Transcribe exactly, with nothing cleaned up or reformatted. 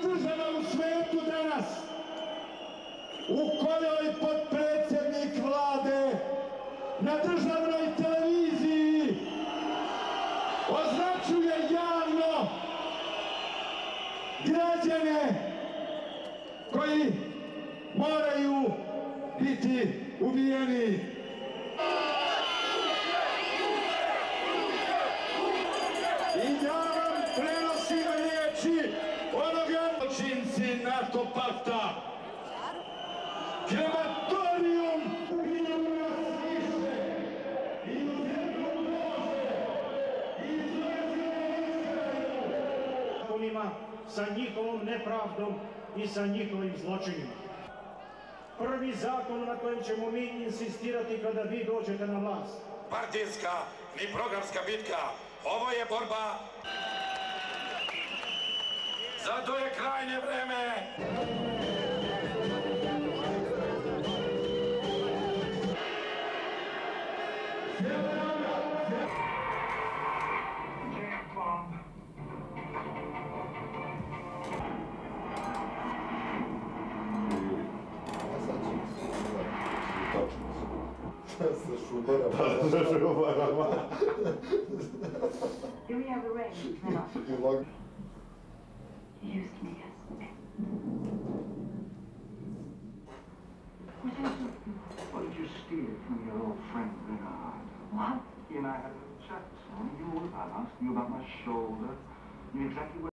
država u svetu danas u kojoj potpredsjednik vlade na državnoj televiziji označuje javno građane koji moraju biti ubijeni. I ja vam prenosim riječi onoga počinci NATO pakta. Krematorium ubiju nas više i u zemlju Bože i izvršenje Izraelu. Onima sa njihovom nepravdom i sa njihovim zločinima. Prvi zakon na kojem ćemo mi insistirati kada vi dođete na vlast. Partijska ni programska bitka. Ovo je borba. Zato je krajnje vreme. Do we have a range? Use me, yes. What did you steal from your old friend Bernard? What? He and I had a chat on you. I asked you about my shoulder. You exactly what